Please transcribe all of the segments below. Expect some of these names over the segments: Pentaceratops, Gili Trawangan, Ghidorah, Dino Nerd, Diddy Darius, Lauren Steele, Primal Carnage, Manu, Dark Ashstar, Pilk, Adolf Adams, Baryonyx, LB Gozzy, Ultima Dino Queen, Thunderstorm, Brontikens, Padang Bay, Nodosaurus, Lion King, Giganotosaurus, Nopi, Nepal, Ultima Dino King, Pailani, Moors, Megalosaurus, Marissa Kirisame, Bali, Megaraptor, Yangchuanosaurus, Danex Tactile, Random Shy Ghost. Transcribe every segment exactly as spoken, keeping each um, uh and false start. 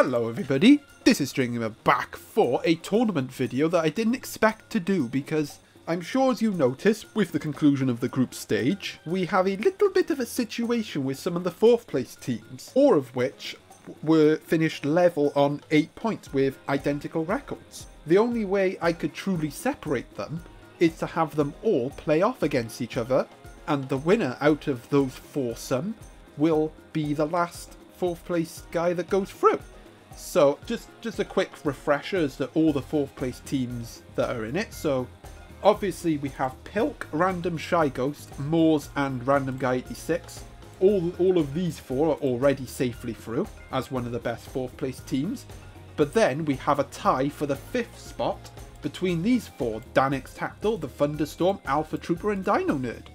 Hello everybody, this is Stranger Gamer back for a tournament video that I didn't expect to do because I'm sure as you notice, with the conclusion of the group stage, we have a little bit of a situation with some of the fourth place teams, four of which were finished level on eight points with identical records. The only way I could truly separate them is to have them all play off against each other, and the winner out of those foursome will be the last fourth place guy that goes through. So just just a quick refresher as to all the fourth place teams that are in it. So obviously we have Pilk, Random Shy Ghost, Moors and Random Guy eighty-six. All, all of these four are already safely through as one of the best fourth place teams. But then we have a tie for the fifth spot between these four: Danex Tactile, the Thunderstorm, Alpha Trooper and Dino Nerd.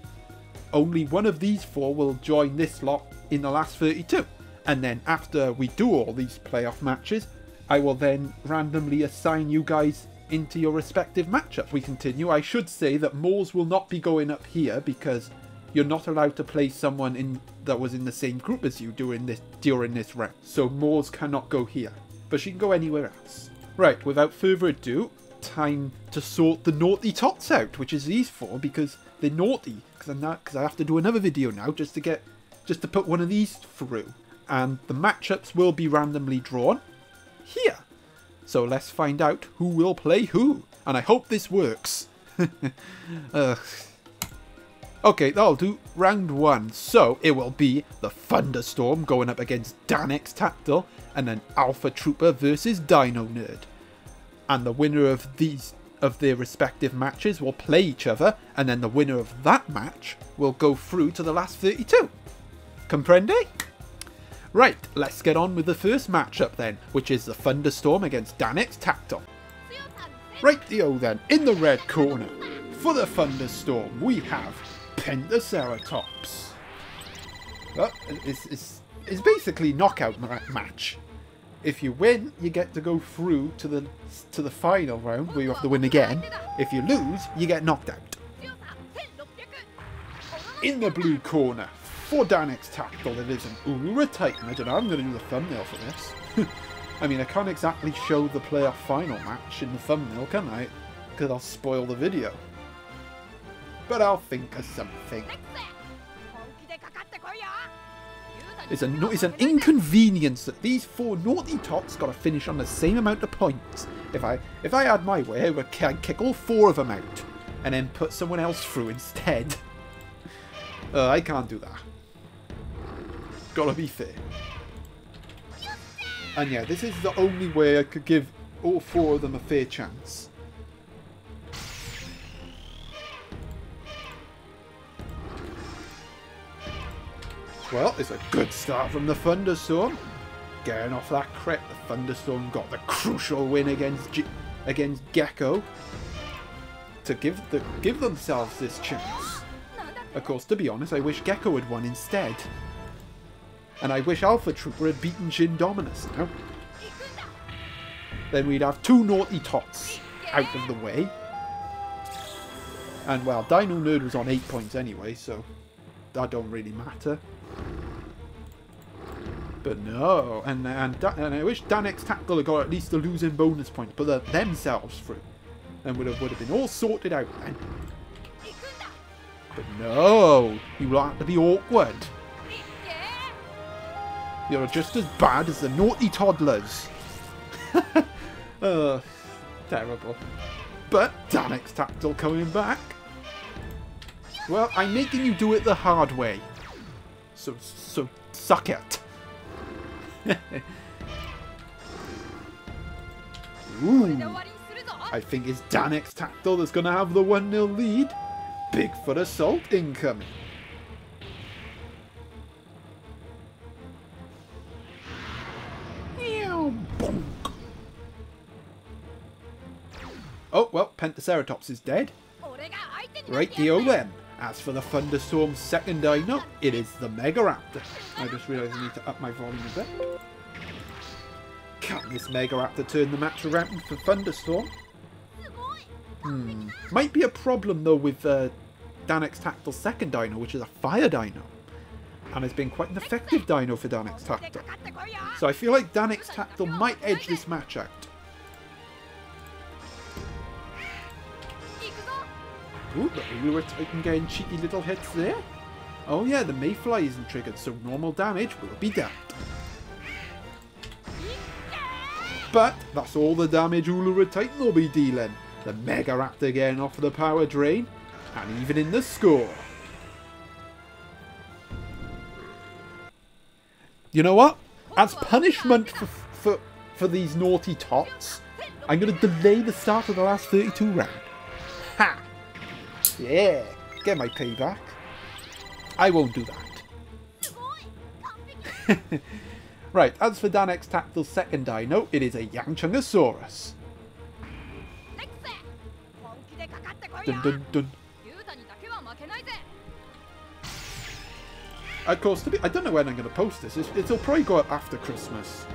Only one of these four will join this lot in the last thirty-two. And then after we do all these playoff matches, I will then randomly assign you guys into your respective matchup. We continue. I should say that Moors will not be going up here because you're not allowed to play someone in that was in the same group as you during this during this round. So Moors cannot go here, but she can go anywhere else. Right, without further ado, time to sort the naughty tots out, which is these four because they're naughty. Because I'm not, because I have to do another video now just to get just to put one of these through. And the matchups will be randomly drawn here. So let's find out who will play who. And I hope this works. uh, okay, I'll do round one. So it will be the Thunderstorm going up against Danex Tactile. And then Alpha Trooper versus Dino Nerd. And the winner of these of their respective matches will play each other. And then the winner of that match will go through to the last thirty-two. Comprende? Right, let's get on with the first matchup then, which is the Thunderstorm against Danex Tactile. Rightio then, in the red corner, for the Thunderstorm, we have Pentaceratops. Well, it's, it's, it's basically knockout ma match. If you win, you get to go through to the, to the final round, where you have to win again. If you lose, you get knocked out. In the blue corner, for Danex Tactile, it is an Urua Titan. I don't know, I'm going to do the thumbnail for this. I mean, I can't exactly show the playoff final match in the thumbnail, can I? Because I'll spoil the video. But I'll think of something. It's, a, it's an inconvenience that these four naughty tots got to finish on the same amount of points. If I if I had my way, I would kick all four of them out and then put someone else through instead. Uh, I can't do that. Gotta be fair. And yeah, this is the only way I could give all four of them a fair chance. Well, it's a good start from the Thunderstorm. Getting off that crit, the Thunderstorm got the crucial win against G against Gecko to give the give themselves this chance. Of course, to be honest, I wish Gecko had won instead. And I wish Alpha Trooper had beaten Shin Dominus now. Then we'd have two naughty tots out of the way. And well, Dino Nerd was on eight points anyway, so that don't really matter. But no, and and, and I wish Danex Tactile had got at least a losing bonus point, but they're themselves through. And would have would have been all sorted out then. But no, you will have to be awkward. You're just as bad as the naughty toddlers. Oh, terrible. But Danex Tactile coming back. Well, I'm making you do it the hard way. So, so suck it. Ooh, I think it's Danex Tactile that's going to have the one nil lead. Bigfoot Assault incoming. Oh, well, Pentaceratops is dead. Rightio then. As for the Thunderstorm's second dino, it is the Megaraptor. I just realised I need to up my volume a bit. Can this Megaraptor turn the match around for Thunderstorm? Hmm. Might be a problem though with uh, Danex Tactile's second dino, which is a fire dino. and has been quite an effective dino for Danex Tactile. So I feel like Danex Tactile might edge this match out. Ooh, the Ulua Titan getting cheeky little hits there. Oh yeah, the Mayfly isn't triggered, so normal damage will be dealt. But that's all the damage Ulua Titan will be dealing. The Megaraptor getting off the power drain, and even in the score. You know what? As punishment for, for, for these naughty tots, I'm going to delay the start of the last thirty-two round. Ha! Yeah, get my payback. I won't do that. Right, as for Danex Tactile's second dino, it is a Yangchuanosaurus. Dun dun dun. Of course, to be, I don't know when I'm going to post this. It's, it'll probably go up after Christmas.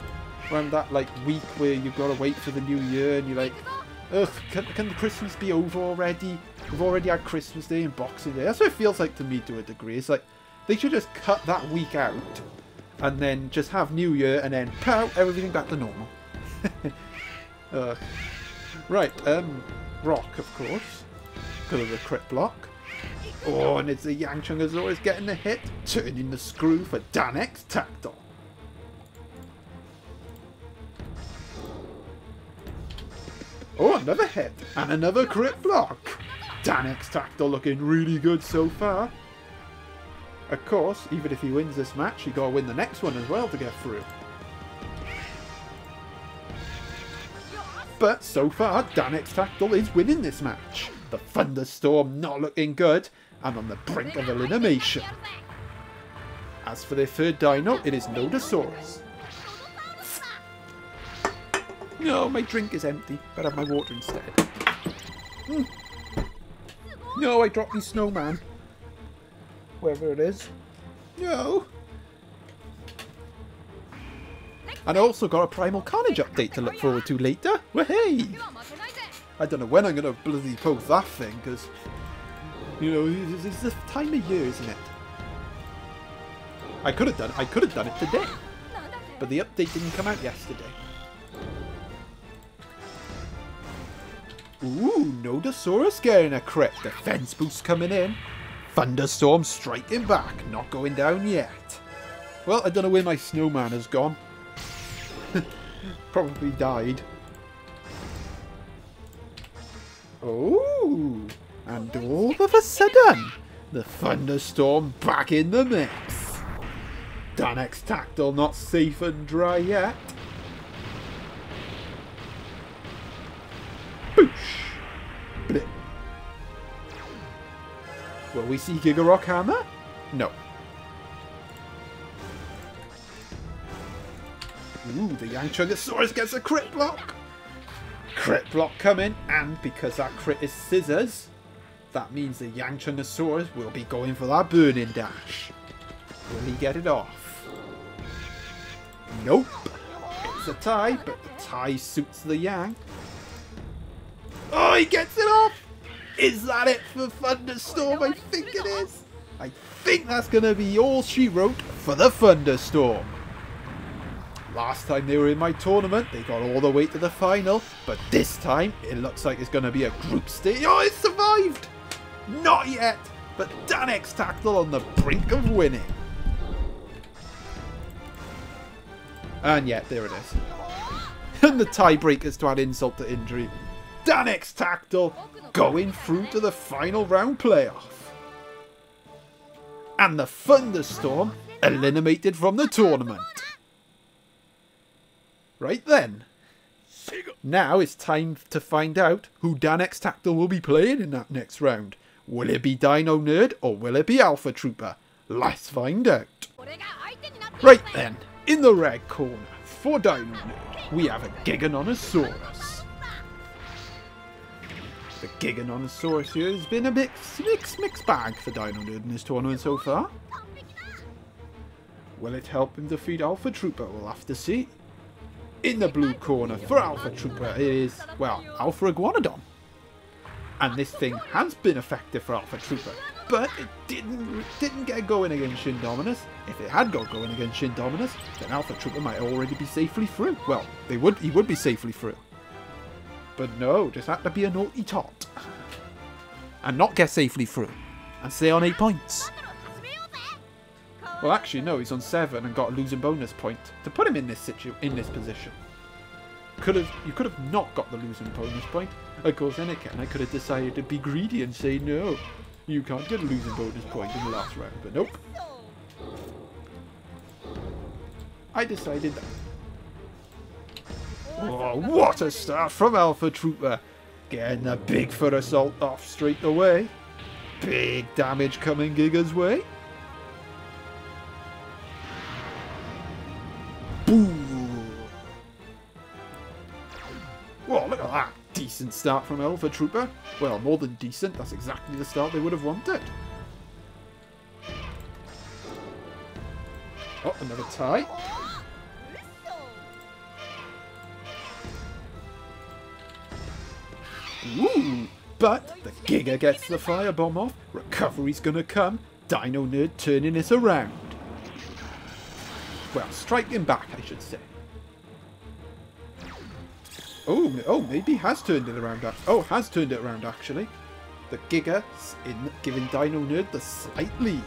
Around that like week where you've got to wait for the new year and you're like, ugh, can, can Christmas be over already? We've already had Christmas Day and Boxing Day. That's what it feels like to me to a degree. It's like, they should just cut that week out and then just have New Year and then pow, everything back to normal. uh, right, um, Rock, of course, because of the crit block. Oh, and it's the Yangchuanosaurus getting the hit, turning the screw for Danex Tactile. Oh, another hit, and another crit block. Danex Tactile looking really good so far. Of course, even if he wins this match, he got to win the next one as well to get through. But so far, Danex Tactile is winning this match. The Thunderstorm not looking good, and on the brink of elimination. As for their third dino, it is Nodosaurus. No, my drink is empty, but I have my water instead. Mm. No, I dropped the snowman. Wherever it is. No. And I also got a Primal Carnage update to look forward to later. Wahey! I don't know when I'm going to bloody post that thing, because, you know, it's the time of year, isn't it? I could have done it. I could have done it today. But the update didn't come out yesterday. Ooh, Nodosaurus getting a crit. Defense boost coming in. Thunderstorm striking back. Not going down yet. Well, I don't know where my snowman has gone. Probably died. Oh, and all of a sudden, the Thunderstorm back in the mix. Danex Tactile not safe and dry yet. Will we see Giga Rock Hammer? No. Ooh, the Yangchuanosaurus gets a crit block. Crit block coming, and because that crit is scissors, that means the Yangchuanosaurus will be going for that burning dash. Will he get it off? Nope. It's a tie, but the tie suits the Yang. Oh, he gets it off! Is that it for Thunderstorm? I think it is. I think that's going to be all she wrote for the Thunderstorm. Last time they were in my tournament, they got all the way to the final. But this time, it looks like it's going to be a group stage. Oh, it survived! Not yet, but Danex Tactile on the brink of winning. And yet, there it is. And the tiebreakers to add insult to injury. Danex Tactile going through to the final round playoff. And the Thunderstorm eliminated from the tournament. Right then. Now it's time to find out who Danex Tactile will be playing in that next round. Will it be Dino Nerd or will it be Alpha Trooper? Let's find out. Right then, in the red corner for Dino Nerd, we have a Giganotosaurus. The Giganotosaurus here has been a mix, mix, mixed bag for Dino Nerd in this tournament so far. Will it help him defeat Alpha Trooper? We'll have to see. In the blue corner for Alpha Trooper is, well, Alpha Iguanodon. And this thing has been effective for Alpha Trooper. but it didn't didn't get going against Shin Dominus. If it had got going against Shin Dominus, then Alpha Trooper might already be safely through. Well, they would he would be safely through. But no, just had to be a naughty tot. And not get safely through. And stay on eight points. Well, actually, no, he's on seven and got a losing bonus point to put him in this situ in this position. Could have you could have not got the losing bonus point. Of course, then again, I could have decided to be greedy and say no, you can't get a losing bonus point in the last round. But nope, I decided that. Oh, what a start from Alpha Trooper! Getting the Bigfoot assault off straight away. Big damage coming Giga's way. Whoa, look at that. Decent start from Alpha Trooper. Well, more than decent. That's exactly the start they would have wanted. Oh, another tie. Ooh, but the Giga gets the firebomb off. Recovery's gonna come. Dino Nerd turning this around. Well, striking back, I should say. Oh, oh, maybe has turned it around. Oh, has turned it around, actually. The Giga in giving Dino Nerd the slight lead.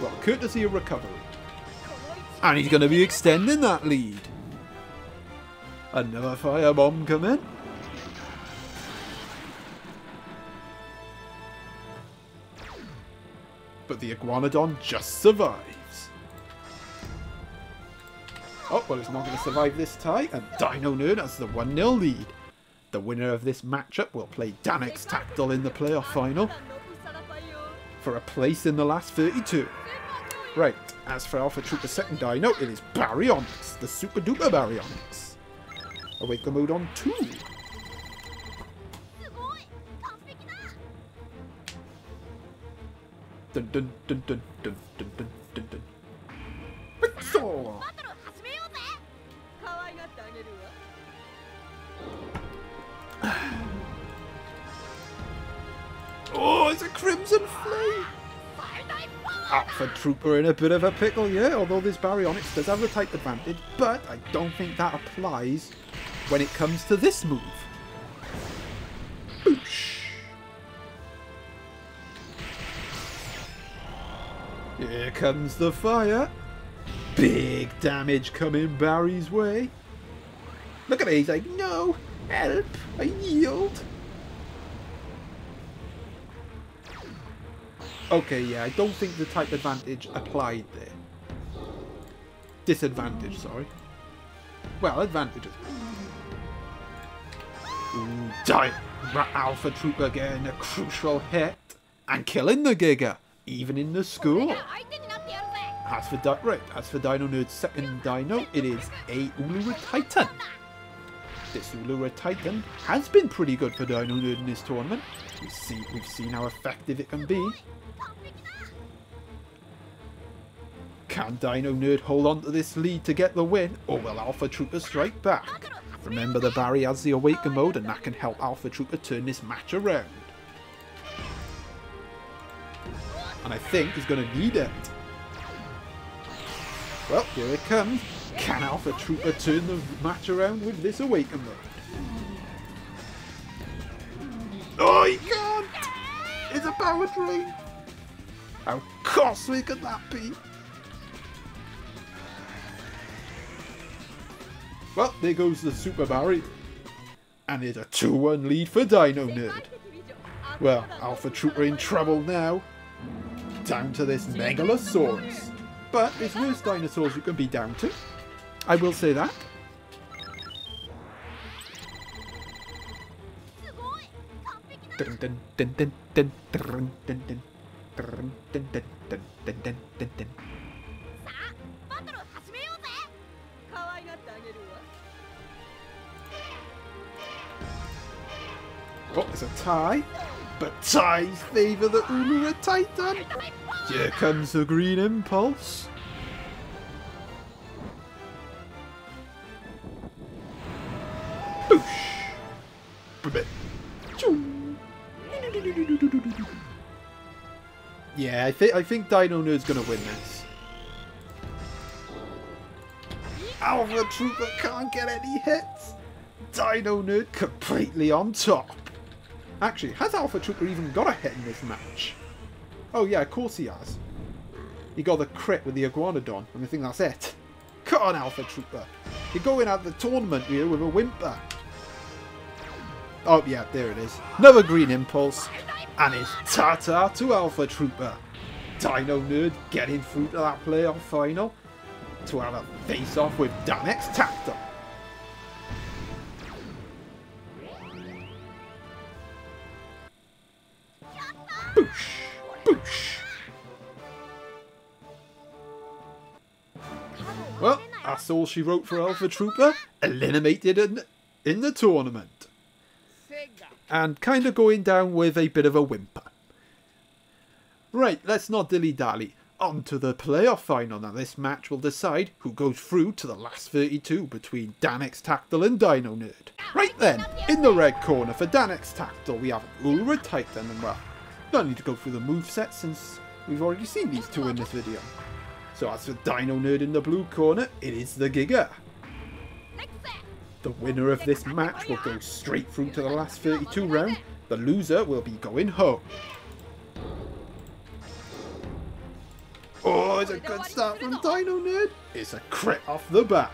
Well, courtesy of recovery. And he's going to be extending that lead. Another firebomb coming. But the Iguanodon just survives. Oh, well, it's not going to survive this tie, and Dino Nerd has the one nil lead. The winner of this matchup will play Danex Tactile in the playoff final for a place in the last thirty-two. Right, as for Alpha Trooper's second dino, it is Baryonyx, the super duper Baryonyx. Awake the mode on two. Dun dun dun dun dun dun dun dun dun. Oh, it's a Crimson Flame! Alpha Trooper in a bit of a pickle, yeah, although this Baryonyx does have the type advantage, but I don't think that applies when it comes to this move. Boosh! Here comes the fire. Big damage coming Barry's way. Look at it, he's like, no, help, I yield. Okay, yeah, I don't think the type advantage applied there. Disadvantage, sorry. Well, advantages. Ooh, die! Alpha Trooper getting a crucial hit and killing the Giga, even in the score. As for Di right, as for Dino Nerd's second dino, it is a Urua Titan. This Urua Titan has been pretty good for Dino Nerd in this tournament. We've seen, we've seen how effective it can be. Can Dino Nerd hold on to this lead to get the win, or will Alpha Trooper strike back? Remember, the Barry has the Awaken mode, and that can help Alpha Trooper turn this match around. And I think he's going to need it. Well, here it comes. Can Alpha Trooper turn the match around with this Awaken mode? Oh, he can't! It's a power drain! How costly could that be? Well, there goes the Super Barry. And it's a two one lead for Dino Nerd. Well, Alpha Trooper in trouble now. Down to this Megalosaurus. But there's worse dinosaurs you can be down to. I will say that. Oh, it's a tie, but ties favour the Urua Titan. Here comes the Green Impulse. Boosh! Choo! Yeah, I think I think Dino Nerd's gonna win this. Alpha Trooper can't get any hits. Dino Nerd completely on top. Actually, has Alpha Trooper even got a hit in this match? Oh yeah, of course he has. He got the crit with the Iguanodon, and I think that's it. Come on, Alpha Trooper. You're going out the tournament here with a whimper. Oh yeah, there it is. Another green impulse. And it's ta-ta to Alpha Trooper. Dino Nerd getting through to that playoff final to have a face-off with Danex Tactile. Boosh! Boosh! Well, that's all she wrote for Alpha Trooper. Eliminated in, in the tournament. And kind of going down with a bit of a whimper. Right, let's not dilly-dally. On to the playoff final. Now this match will decide who goes through to the last thirty-two between Danex Tactile and Dino Nerd. Right then, in the red corner for Danex Tactile we have Urua Titan, and well, don't need to go through the movesets since we've already seen these two in this video. So as for Dino Nerd in the blue corner, it is the Giga. The winner of this match will go straight through to the last thirty-two round. The loser will be going home. Oh, it's a good start from Dino Nerd. It's a crit off the bat.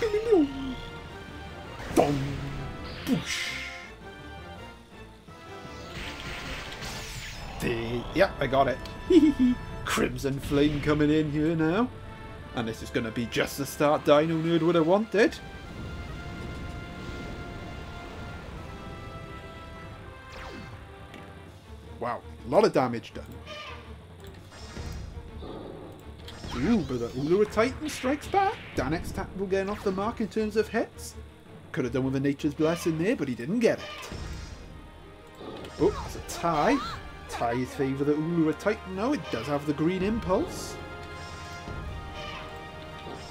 Boom! Boosh! Yep, I got it. Crimson Flame coming in here now. And this is going to be just the start Dino Nerd would have wanted. Wow, a lot of damage done. Ooh, but the Ulura Titan strikes back. Danex Tactile getting off the mark in terms of hits. Could have done with a Nature's Blessing there, but he didn't get it. Oh, that's a tie. Ties favour the Ulura Titan. No, it does have the green impulse.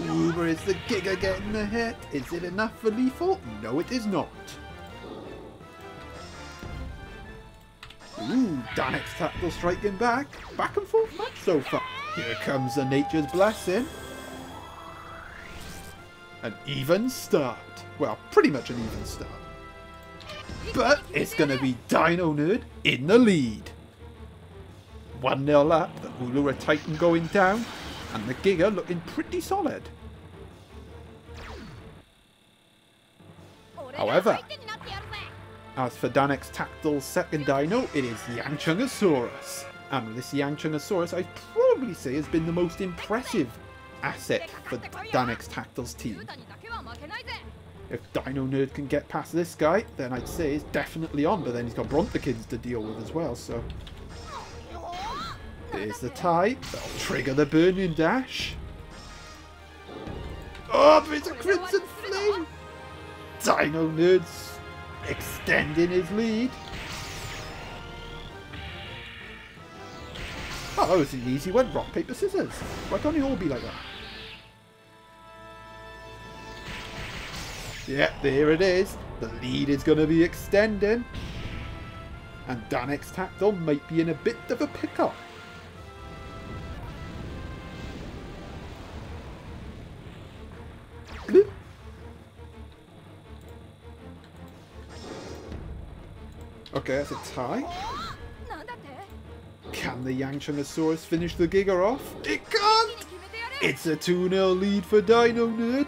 Ooh, but is the Giga getting the hit? Is it enough for lethal? No, it is not. Ooh, Danex Tactile striking back. Back and forth match so far. Here comes the Nature's Blessing. An even start. Well, pretty much an even start. But it's going to be Dino Nerd in the lead. one nil up, the Ulura Titan going down, and the Giga looking pretty solid. However, as for Danex Tactile's second dino, it is Yangchuanosaurus. And this Yangchuanosaurus, I'd probably say, has been the most impressive asset for Danex Tactile's team. If Dino Nerd can get past this guy, then I'd say it's definitely on, but then he's got Brontikens to deal with as well, so... There's the tie. That'll trigger the Burning Dash. Oh, but it's a Crimson Flame! Dino Nerd's extending his lead. Oh, that was an easy one. Rock, paper, scissors. Why can't it all be like that? Yep, there it is. The lead is going to be extending. And Danex Tactile might be in a bit of a pickle. Okay, that's a tie. Can the Yangchuanosaurus finish the Giga off? It can't! It's a two nil lead for Dino Nerd.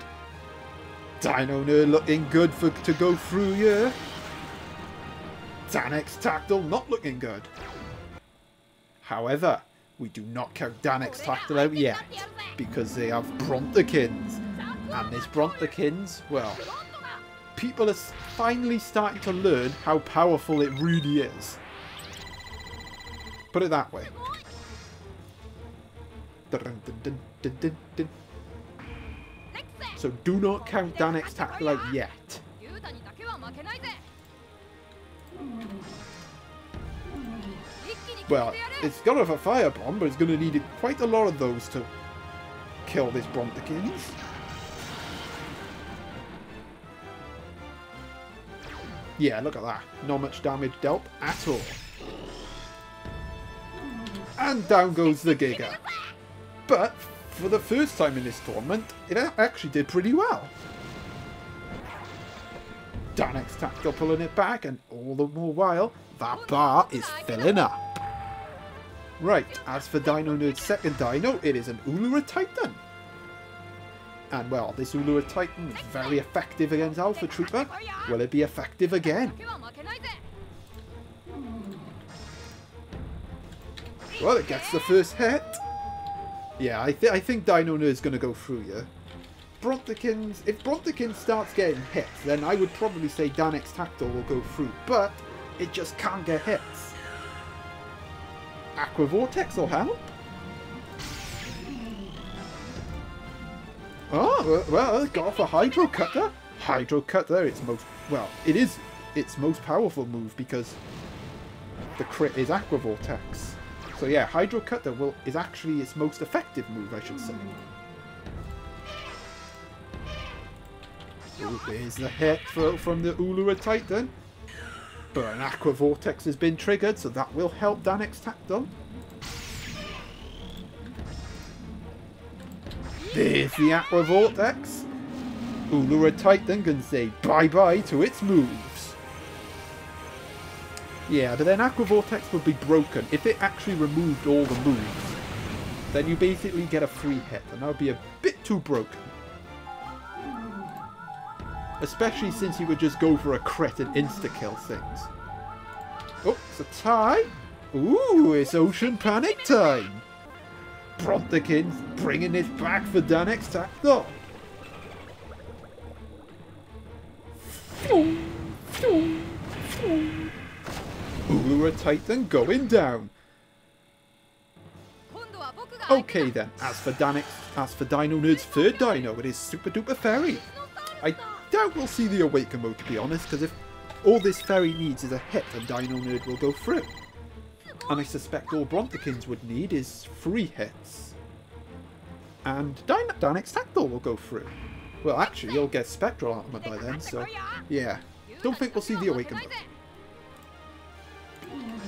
Dino Nerd looking good for to go through here. Danex Tactile not looking good. However, we do not count Danex Tactile out yet because they have Brontikens. And this Brontikens, well, people are finally starting to learn how powerful it really is. Put it that way. Dun, dun, dun, dun, dun, dun. So do not count Danex Tactile out yet. Well, it's got off a firebomb, but it's going to need quite a lot of those to kill this Brontikens. Yeah, look at that. Not much damage dealt at all. And down goes the Giga. But for the first time in this tournament, it actually did pretty well. Danex Tactile pulling it back, and all the more while, that bar is filling up. Right, as for Dino Nerd's second dino, it is an Urua Titan. And well, this Urua Titan is very effective against Alpha Trooper. Will it be effective again? Well, it gets the first hit. Yeah, I, th I think Dino Nerd's going to go through here. Brontikens, if Brontikens starts getting hit, then I would probably say Danex Tactile will go through, but it just can't get hits. Aqua Vortex will help. Oh, well, it's got off a Hydro Cutter. Hydro Cutter, its most, well, it is its most powerful move because the crit is Aqua Vortex. So yeah, Hydro Cutter will, is actually its most effective move, I should say. Ooh, there's the hit for, from the Urua Titan. But an Aqua Vortex has been triggered, so that will help Danex Tactile. There's the Aqua Vortex. Urua Titan can say bye-bye to its moves. Yeah, but then Aqua Vortex would be broken. If it actually removed all the moves, then you basically get a free hit, and that would be a bit too broken. Especially since he would just go for a crit and insta-kill things. Oh, it's a tie. Ooh, it's Ocean Panic time. Brontikens bringing this back for Danex Tactile. Urua Titan going down. Okay then, as for Danex, as for Dino Nerd's third dino, it is Super Duper Fairy. I doubt we'll see the Awaken mode, to be honest, because if all this fairy needs is a hit, then Dino Nerd will go through. And I suspect all Brontikens would need is three hits. And Dino Danex Tactile will go through. Well, actually, you'll get Spectral Armor by then, so yeah. Don't think we'll see the Awaken mode.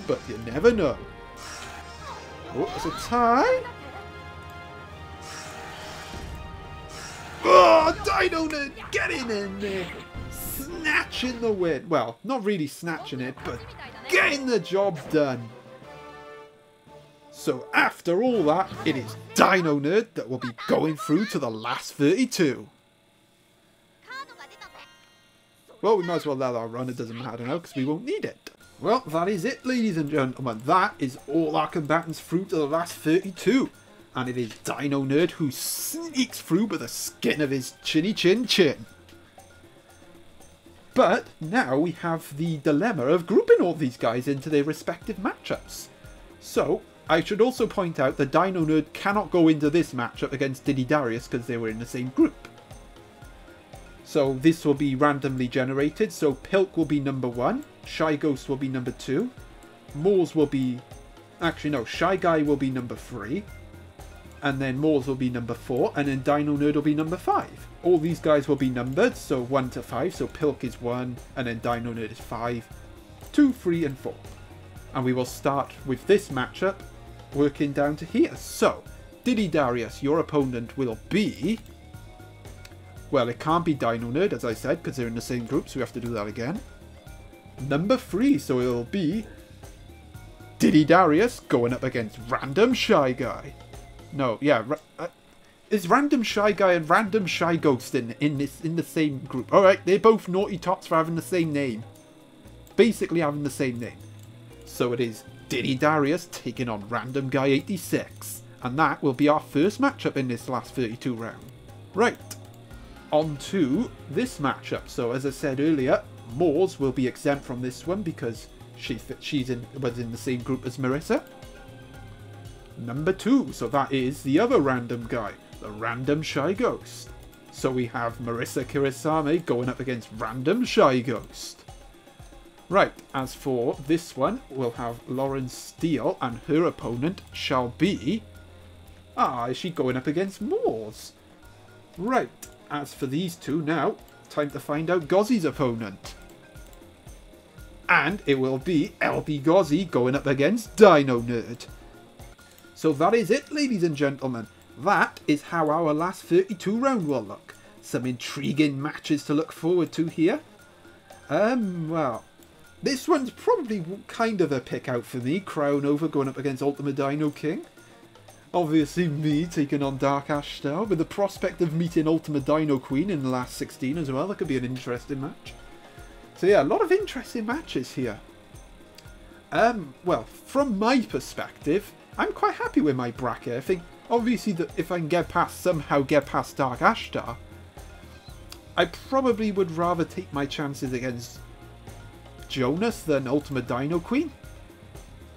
But you never know. Oh, it's a tie. Oh, Dino Nerd getting in there, snatching the win. Well, not really snatching it, but getting the job done. So after all that, it is Dino Nerd that will be going through to the last thirty-two. Well, we might as well let our run, it doesn't matter now, because we won't need it. Well, that is it, ladies and gentlemen. That is all our combatants through to the last thirty-two. And it is Dino Nerd who sneaks through by the skin of his chinny chin chin. But now we have the dilemma of grouping all these guys into their respective matchups. So, I should also point out that Dino Nerd cannot go into this matchup against Diddy Darius because they were in the same group. So this will be randomly generated. So Pilk will be number one. Shy Ghost will be number two. Moors will be... Actually no, Shy Guy will be number three. And then Moors will be number four, and then Dino Nerd will be number five. All these guys will be numbered, so one to five, so Pilk is one, and then Dino Nerd is five, two, three, and four. And we will start with this matchup, working down to here. So, Diddy Darius, your opponent will be... Well, it can't be Dino Nerd, as I said, because they're in the same group, so we have to do that again. Number three, so it'll be... Diddy Darius going up against Random Shy Guy. No, yeah, uh, is Random Shy Guy and Random Shy Ghost in, in, this, in the same group? Alright, they're both Naughty Tops for having the same name. Basically having the same name. So it is Diddy Darius taking on Random Guy eighty-six. And that will be our first matchup in this last thirty-two round. Right, on to this matchup. So as I said earlier, Moors will be exempt from this one because she she's in, was in the same group as Marissa. Number two, so that is the other random guy, the Random Shy Ghost. So we have Marissa Kirisame going up against Random Shy Ghost. Right, as for this one, we'll have Lauren Steele, and her opponent shall be... Ah, is she going up against Moors? Right, as for these two now, time to find out Gozzy's opponent. and it will be L B Gozzy going up against Dino Nerd. So that is it, ladies and gentlemen. That is how our last thirty-two round will look. Some intriguing matches to look forward to here. Um, well, this one's probably kind of a pick out for me. Crown over going up against Ultima Dino King. Obviously me taking on Dark Ashstar, with the prospect of meeting Ultima Dino Queen in the last sixteen as well. That could be an interesting match. So yeah, a lot of interesting matches here. Um, well, from my perspective, I'm quite happy with my bracket. I think, obviously, that if I can get past, somehow get past Dark Ashstar, I probably would rather take my chances against Jonas than Ultima Dino Queen.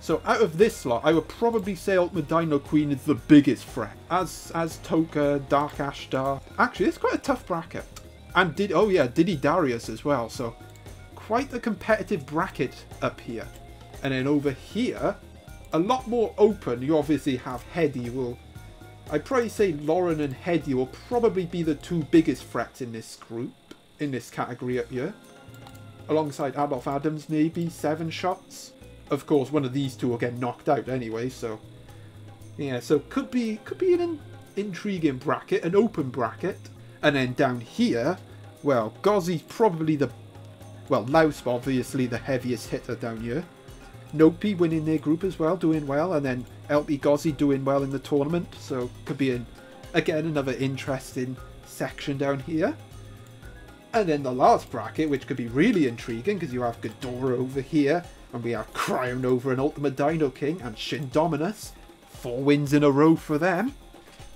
So out of this lot, I would probably say Ultima Dino Queen is the biggest threat. As as Toka, Dark Ashstar. Actually, it's quite a tough bracket. And did oh yeah, Diddy Darius as well. So quite a competitive bracket up here. And then over here, a lot more open. You obviously have Hedy. Will I probably say Lauren and Hedy will probably be the two biggest threats in this group, in this category up here, alongside Adolf Adams maybe, Seven Shots. Of course, one of these two will get knocked out anyway, so yeah, so could be could be an intriguing bracket, an open bracket. And then down here, well, Gozzy's probably the, well, Laus obviously the heaviest hitter down here. Nopi winning their group as well, doing well, and then L B Gozzy doing well in the tournament, so could be an, again another interesting section down here. And then the last bracket, which could be really intriguing, because you have Ghidorah over here, and we have Crown over an Ultima Dino King and Shin Dominus. Four wins in a row for them.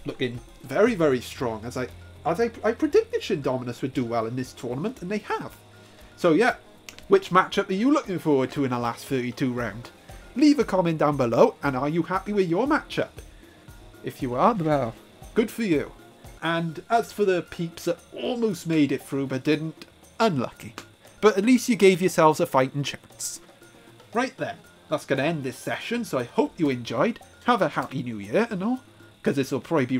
Looking very, very strong. As I as I, I predicted Shin Dominus would do well in this tournament, and they have. So yeah, which matchup are you looking forward to in the last thirty-two round? Leave a comment down below, and are you happy with your matchup? If you are, well, good for you. And as for the peeps that almost made it through but didn't, unlucky. But at least you gave yourselves a fighting chance. Right then, that's going to end this session, so I hope you enjoyed. Have a happy new year and all, because this will probably be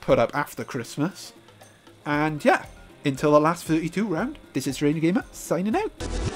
put up after Christmas. And yeah, until the last thirty-two round, this is Stranger Gamer signing out.